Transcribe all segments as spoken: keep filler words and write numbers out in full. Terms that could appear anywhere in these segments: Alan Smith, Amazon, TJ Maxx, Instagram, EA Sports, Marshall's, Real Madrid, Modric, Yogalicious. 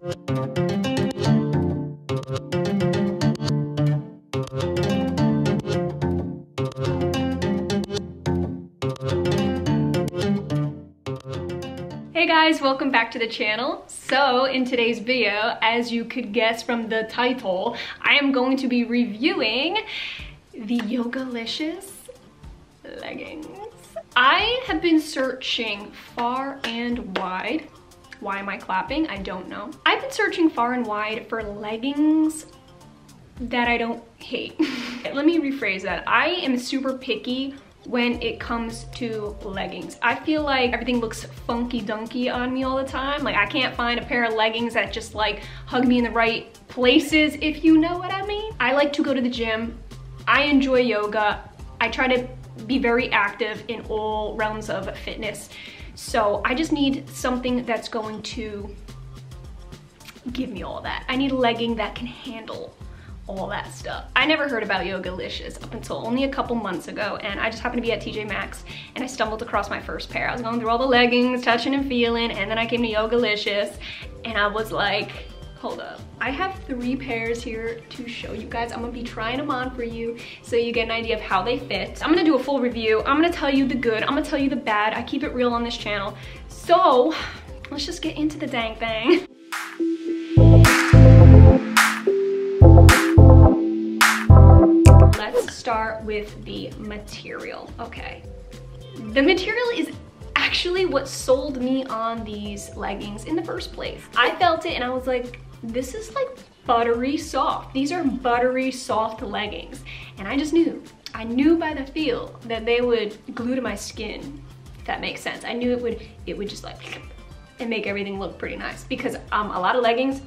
Hey guys, welcome back to the channel. So in today's video, as you could guess from the title, I am going to be reviewing the Yogalicious leggings. I have been searching far and wide. Why am I clapping? I don't know. I've been searching far and wide for leggings that I don't hate. Let me rephrase that. I am super picky when it comes to leggings. I feel like everything looks funky dunky on me all the time. Like I can't find a pair of leggings that just like hug me in the right places, if you know what I mean. I like to go to the gym. I enjoy yoga. I try to be very active in all realms of fitness. So I just need something that's going to give me all that. I need a legging that can handle all that stuff. I never heard about Yogalicious up until only a couple months ago, and I just happened to be at T J Maxx and I stumbled across my first pair. I was going through all the leggings, touching and feeling, and then I came to Yogalicious and I was like, hold up. I have three pairs here to show you guys. I'm gonna be trying them on for you so you get an idea of how they fit. I'm gonna do a full review. I'm gonna tell you the good, I'm gonna tell you the bad. I keep it real on this channel. So let's just get into the dang thing. Let's start with the material. Okay, the material is actually what sold me on these leggings in the first place. I felt it and I was like, this is like buttery soft. These are buttery soft leggings. And I just knew, I knew by the feel that they would glue to my skin, if that makes sense. I knew it would, it would just like, and make everything look pretty nice, because um, a lot of leggings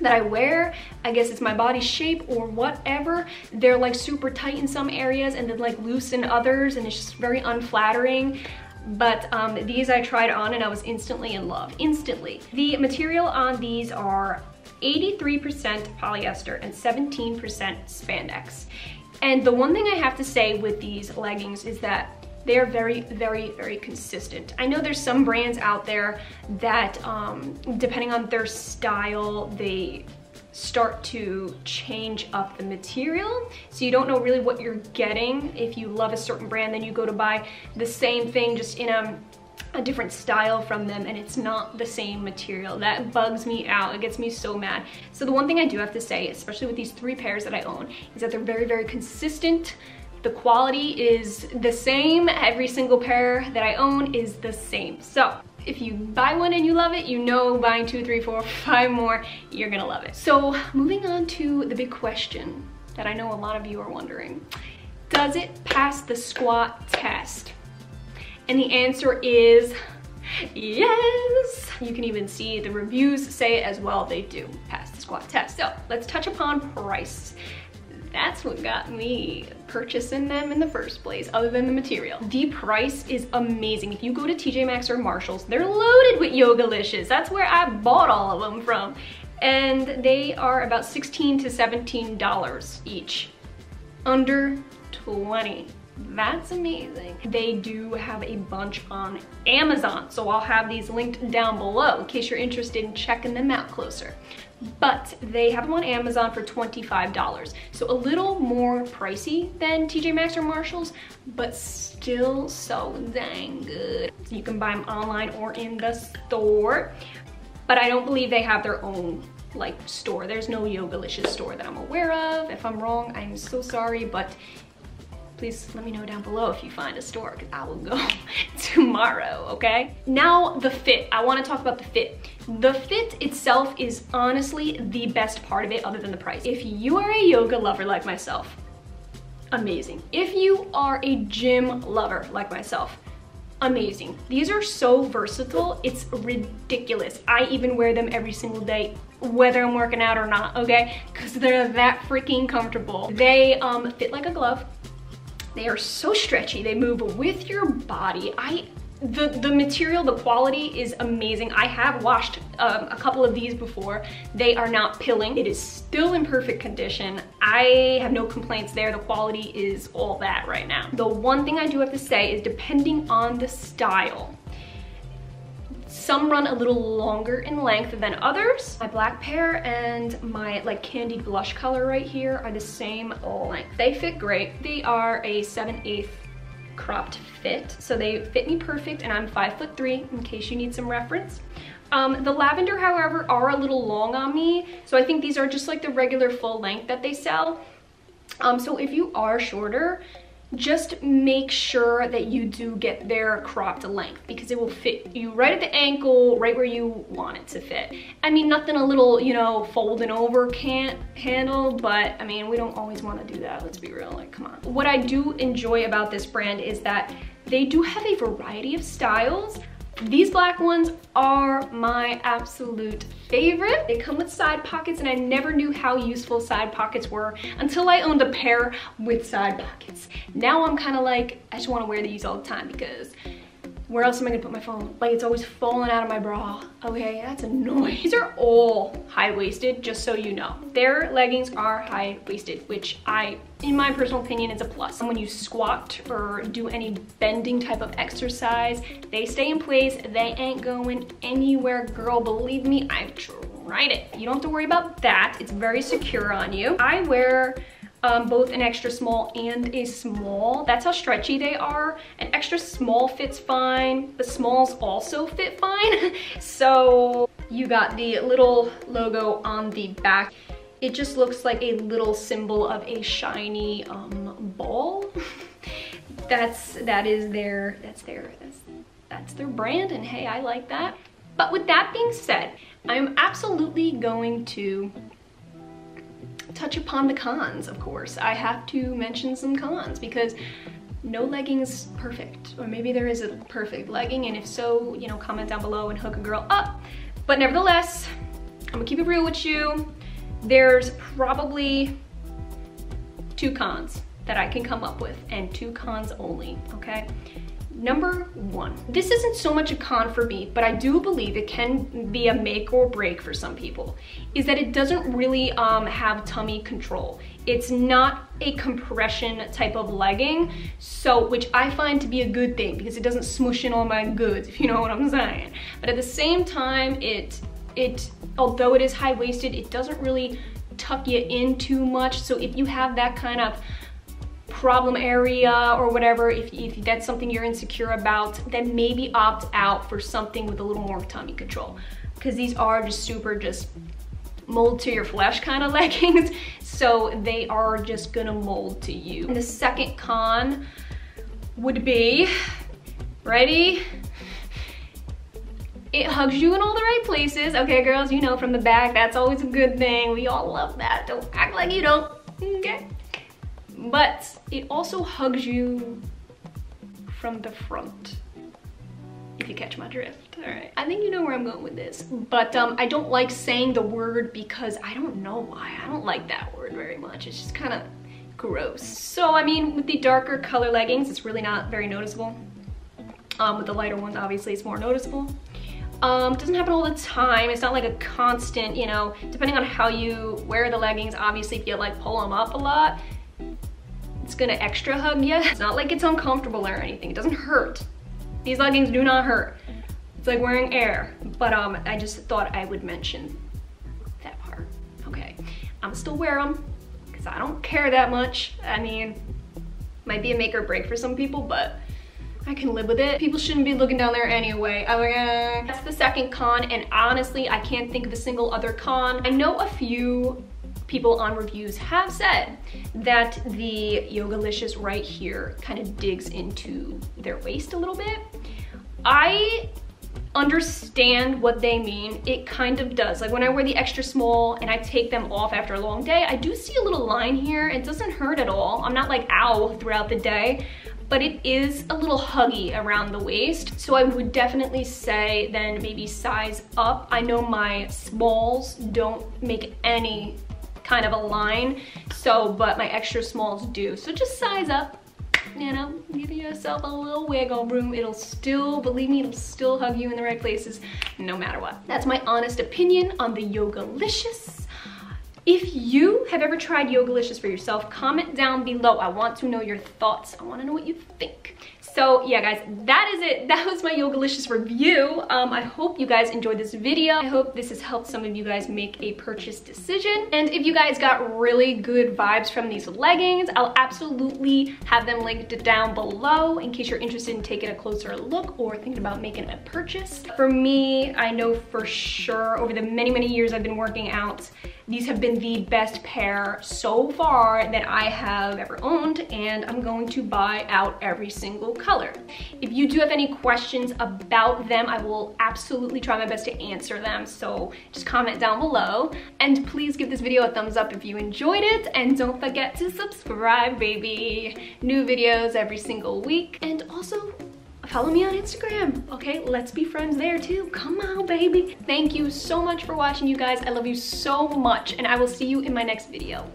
that I wear, I guess it's my body shape or whatever, they're like super tight in some areas and then like loose in others, and it's just very unflattering. But um, these I tried on and I was instantly in love, instantly. The material on these are eighty-three percent polyester and seventeen percent spandex. And the one thing I have to say with these leggings is that they are very, very, very consistent. I know there's some brands out there that, um, depending on their style, they start to change up the material, so you don't know really what you're getting. If you love a certain brand, then you go to buy the same thing just in a, a different style from them, and it's not the same material. That bugs me out. It gets me so mad. So the one thing I do have to say, especially with these three pairs that I own, is that they're very, very consistent. The quality is the same. Every single pair that I own is the same. So if you buy one and you love it, you know buying two, three, four, five more, you're gonna love it. So moving on to the big question that I know a lot of you are wondering. Does it pass the squat test? And the answer is yes. You can even see the reviews say it as well, they do pass the squat test. So let's touch upon price. That's what got me purchasing them in the first place, other than the material. The price is amazing. If you go to T J Maxx or Marshall's, they're loaded with Yogalicious. That's where I bought all of them from. And they are about sixteen to seventeen dollars each, under twenty. That's amazing. They do have a bunch on Amazon, so I'll have these linked down below in case you're interested in checking them out closer. But they have them on Amazon for twenty-five dollars, so a little more pricey than T J Maxx or Marshall's, but still so dang good. So you can buy them online or in the store, but I don't believe they have their own like store. There's no Yogalicious store that I'm aware of. If I'm wrong, I'm so sorry, but please let me know down below if you find a store, because I will go tomorrow, okay? Now the fit, I wanna talk about the fit. The fit itself is honestly the best part of it, other than the price. If you are a yoga lover like myself, amazing. If you are a gym lover like myself, amazing. These are so versatile, it's ridiculous. I even wear them every single day, whether I'm working out or not, okay? Because they're that freaking comfortable. They um, fit like a glove. They are so stretchy, they move with your body. I, the, the material, the quality is amazing. I have washed um, a couple of these before. They are not pilling. It is still in perfect condition. I have no complaints there. The quality is all that right now. The one thing I do have to say is, depending on the style, Some run a little longer in length than others. My black pair and my like candy blush color right here are the same length. They fit great. They are a seven eighths cropped fit, so they fit me perfect, and I'm five foot three in case you need some reference. Um, the lavender, however, are a little long on me, so I think these are just like the regular full length that they sell. Um, so if you are shorter, just make sure that you do get their cropped length, because it will fit you right at the ankle, right where you want it to fit. I mean, nothing a little, you know, folding over can't handle, but I mean, we don't always want to do that, let's be real, like, come on. What I do enjoy about this brand is that they do have a variety of styles. These black ones are my absolute favorite. They come with side pockets, and I never knew how useful side pockets were until I owned a pair with side pockets. Now I'm kind of like, I just want to wear these all the time, because where else am I gonna put my phone? Like, it's always falling out of my bra. Okay, that's annoying. These are all high-waisted, just so you know. Their leggings are high-waisted, which I, in my personal opinion, is a plus. And when you squat or do any bending type of exercise, they stay in place. They ain't going anywhere, girl. Believe me, I've tried it. You don't have to worry about that. It's very secure on you. I wear Um, both an extra small and a small. That's how stretchy they are. An extra small fits fine. The smalls also fit fine. So you got the little logo on the back. It just looks like a little symbol of a shiny um, ball. that's that is their that's their that's that's their brand, and hey, I like that. But with that being said, I'm absolutely going to touch upon the cons, of course. I have to mention some cons, because no legging's perfect, or maybe there is a perfect legging, and if so, you know, comment down below and hook a girl up. But nevertheless, I'm gonna keep it real with you. There's probably two cons that I can come up with, and two cons only, okay? Number one, this isn't so much a con for me, but I do believe it can be a make or break for some people, is that it doesn't really um, have tummy control. It's not a compression type of legging, so which I find to be a good thing, because it doesn't smoosh in all my goods, if you know what I'm saying. But at the same time, it, it although it is high-waisted, it doesn't really tuck you in too much, so if you have that kind of problem area or whatever, if, if that's something you're insecure about, then maybe opt out for something with a little more tummy control, because these are just super just mold to your flesh kind of leggings, so they are just gonna mold to you. And the second con would be, ready? It hugs you in all the right places. Okay, girls, you know, from the back, that's always a good thing. We all love that. Don't act like you don't, okay? But it also hugs you from the front, if you catch my drift. All right, I think you know where I'm going with this, but um, I don't like saying the word, because I don't know why. I don't like that word very much. It's just kind of gross. So, I mean, with the darker color leggings, it's really not very noticeable. Um, with the lighter ones, obviously, it's more noticeable. Um, doesn't happen all the time. It's not like a constant, you know, depending on how you wear the leggings. Obviously, if you like pull them up a lot, it's gonna extra hug you. It's not like it's uncomfortable or anything. It doesn't hurt. These leggings do not hurt. It's like wearing air. But um, I just thought I would mention that part. Okay, I'm still wear them, because I don't care that much. I mean, might be a make or break for some people, but I can live with it. People shouldn't be looking down there anyway. Oh yeah. That's the second con, and honestly, I can't think of a single other con. I know a few people on reviews have said that the Yogalicious right here kind of digs into their waist a little bit. I understand what they mean. It kind of does. Like when I wear the extra small and I take them off after a long day, I do see a little line here. It doesn't hurt at all. I'm not like ow throughout the day, but it is a little huggy around the waist. So I would definitely say then maybe size up. I know my smalls don't make any kind of a line, so, but my extra smalls do, so just size up, you know, give yourself a little wiggle room. It'll still, believe me, it'll still hug you in the right places no matter what. That's my honest opinion on the Yogalicious. If you have ever tried Yogalicious for yourself, comment down below. I want to know your thoughts. I want to know what you think. So yeah guys, that is it. That was my Yogalicious review. Um, I hope you guys enjoyed this video. I hope this has helped some of you guys make a purchase decision. And if you guys got really good vibes from these leggings, I'll absolutely have them linked down below in case you're interested in taking a closer look or thinking about making a purchase. For me, I know for sure over the many, many years I've been working out, these have been the best pair so far that I have ever owned, and I'm going to buy out every single color. If you do have any questions about them, I will absolutely try my best to answer them, so just comment down below. And please give this video a thumbs up if you enjoyed it, and don't forget to subscribe, baby. New videos every single week, and also follow me on Instagram, okay? Let's be friends there too. Come on, baby. Thank you so much for watching, you guys. I love you so much, and I will see you in my next video.